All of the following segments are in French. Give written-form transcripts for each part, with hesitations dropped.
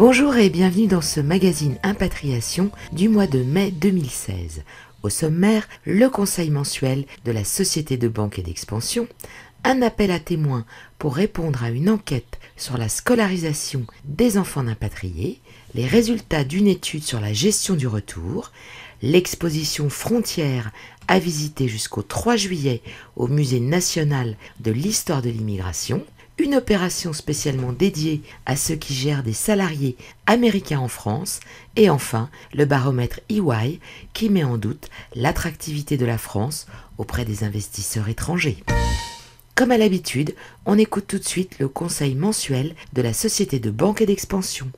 Bonjour et bienvenue dans ce magazine Impatriation du mois de mai 2016. Au sommaire, le conseil mensuel de la Société de Banque et d'Expansion, un appel à témoins pour répondre à une enquête sur la scolarisation des enfants d'impatriés, les résultats d'une étude sur la gestion du retour, l'exposition Frontières à visiter jusqu'au 3 juillet au Musée national de l'histoire de l'immigration, une opération spécialement dédiée à ceux qui gèrent des salariés américains en France et enfin le baromètre EY qui met en doute l'attractivité de la France auprès des investisseurs étrangers. Comme à l'habitude, on écoute tout de suite le conseil mensuel de la Société de Banque et d'Expansion.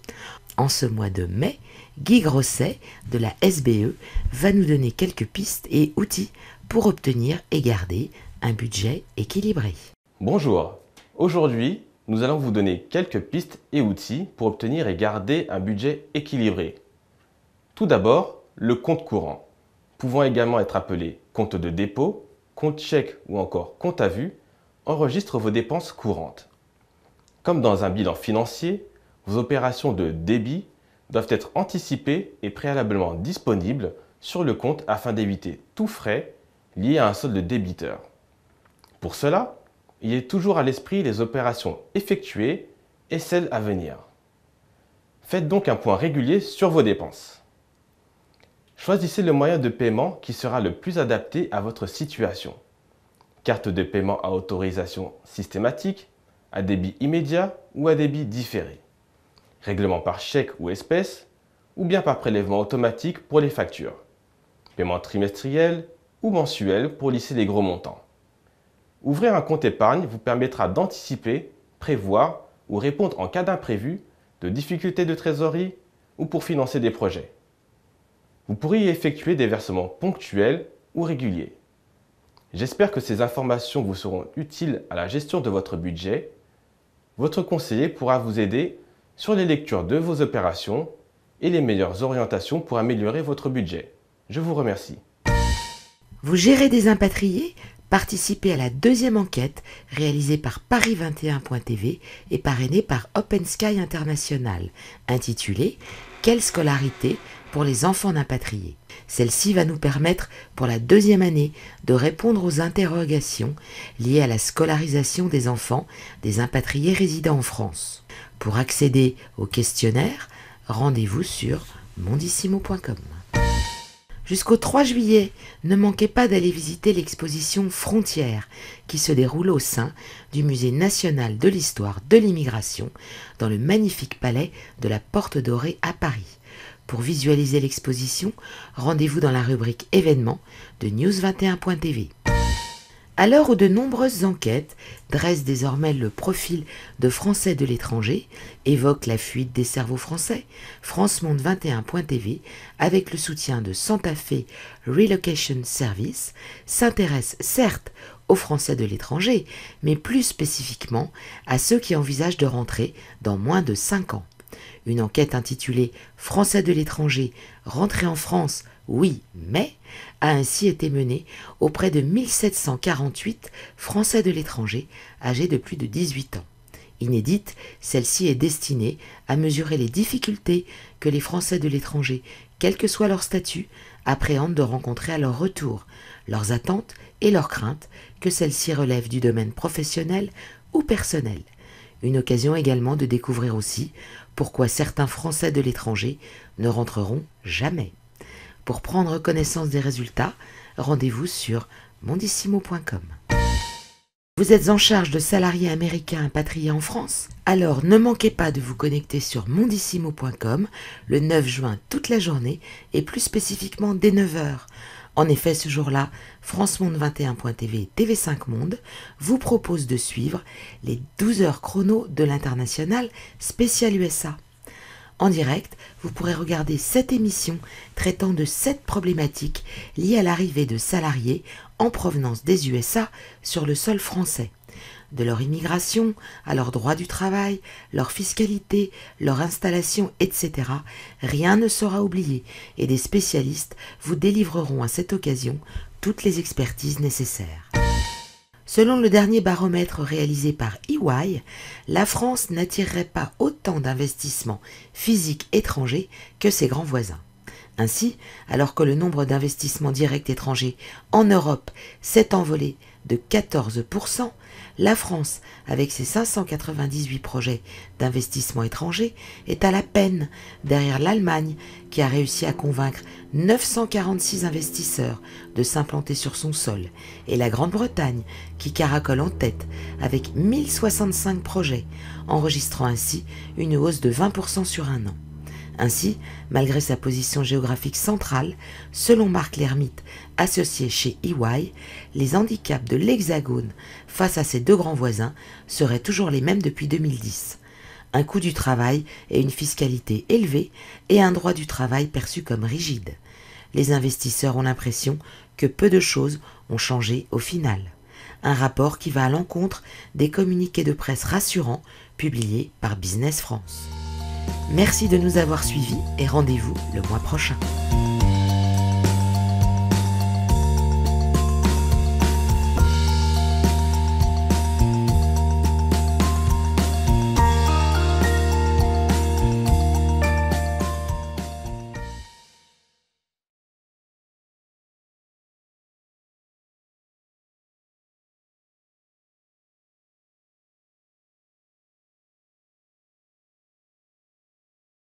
En ce mois de mai, Guy Grosset de la SBE va nous donner quelques pistes et outils pour obtenir et garder un budget équilibré. Bonjour. Aujourd'hui, nous allons vous donner quelques pistes et outils pour obtenir et garder un budget équilibré. Tout d'abord, le compte courant, pouvant également être appelé compte de dépôt, compte chèque ou encore compte à vue, enregistre vos dépenses courantes. Comme dans un bilan financier, vos opérations de débit doivent être anticipées et préalablement disponibles sur le compte afin d'éviter tout frais lié à un solde débiteur. Pour cela, ayez toujours à l'esprit les opérations effectuées et celles à venir. Faites donc un point régulier sur vos dépenses. Choisissez le moyen de paiement qui sera le plus adapté à votre situation. Carte de paiement à autorisation systématique, à débit immédiat ou à débit différé. Règlement par chèque ou espèce, ou bien par prélèvement automatique pour les factures. Paiement trimestriel ou mensuel pour lisser les gros montants. Ouvrir un compte épargne vous permettra d'anticiper, prévoir ou répondre en cas d'imprévu, de difficultés de trésorerie ou pour financer des projets. Vous pourrez y effectuer des versements ponctuels ou réguliers. J'espère que ces informations vous seront utiles à la gestion de votre budget. Votre conseiller pourra vous aider sur les lectures de vos opérations et les meilleures orientations pour améliorer votre budget. Je vous remercie. Vous gérez des impatriés ? Participez à la deuxième enquête réalisée par paris21.tv et parrainée par Open Sky International, intitulée « Quelle scolarité pour les enfants d'impatriés ?» Celle-ci va nous permettre, pour la deuxième année, de répondre aux interrogations liées à la scolarisation des enfants des impatriés résidant en France. Pour accéder au questionnaire, rendez-vous sur mondissimo.com. Jusqu'au 3 juillet, ne manquez pas d'aller visiter l'exposition Frontières qui se déroule au sein du Musée national de l'histoire de l'immigration dans le magnifique palais de la Porte dorée à Paris. Pour visualiser l'exposition, rendez-vous dans la rubrique événements de news21.tv. À l'heure où de nombreuses enquêtes dressent désormais le profil de Français de l'étranger, évoquent la fuite des cerveaux français, FranceMonde21.tv, avec le soutien de Santa Fe Relocation Service, s'intéresse certes aux Français de l'étranger, mais plus spécifiquement à ceux qui envisagent de rentrer dans moins de 5 ans. Une enquête intitulée « Français de l'étranger, rentrer en France » oui, mais, a ainsi été menée auprès de 1748 Français de l'étranger âgés de plus de 18 ans. Inédite, celle-ci est destinée à mesurer les difficultés que les Français de l'étranger, quel que soit leur statut, appréhendent de rencontrer à leur retour, leurs attentes et leurs craintes, que celles-ci relèvent du domaine professionnel ou personnel. Une occasion également de découvrir aussi pourquoi certains Français de l'étranger ne rentreront jamais. Pour prendre connaissance des résultats, rendez-vous sur mondissimo.com. Vous êtes en charge de salariés américains impatriés en France? Alors ne manquez pas de vous connecter sur mondissimo.com le 9 juin toute la journée et plus spécifiquement dès 9 h. En effet, ce jour-là, FranceMonde21.tv et TV5Monde vous proposent de suivre les 12 heures chrono de l'international spécial USA. En direct, vous pourrez regarder cette émission traitant de 7 problématiques liées à l'arrivée de salariés en provenance des USA sur le sol français. De leur immigration, à leurs droits du travail, leur fiscalité, leur installation, etc., rien ne sera oublié et des spécialistes vous délivreront à cette occasion toutes les expertises nécessaires. Selon le dernier baromètre réalisé par EY, la France n'attirerait pas autant d'investissements physiques étrangers que ses grands voisins. Ainsi, alors que le nombre d'investissements directs étrangers en Europe s'est envolé de 14%, la France, avec ses 598 projets d'investissement étrangers, est à la peine derrière l'Allemagne qui a réussi à convaincre 946 investisseurs de s'implanter sur son sol et la Grande-Bretagne qui caracole en tête avec 1065 projets, enregistrant ainsi une hausse de 20% sur un an. Ainsi, malgré sa position géographique centrale, selon Marc Lhermitte, associé chez EY, les handicaps de l'Hexagone face à ses deux grands voisins seraient toujours les mêmes depuis 2010. Un coût du travail et une fiscalité élevée et un droit du travail perçu comme rigide. Les investisseurs ont l'impression que peu de choses ont changé au final. Un rapport qui va à l'encontre des communiqués de presse rassurants publiés par Business France. Merci de nous avoir suivis et rendez-vous le mois prochain.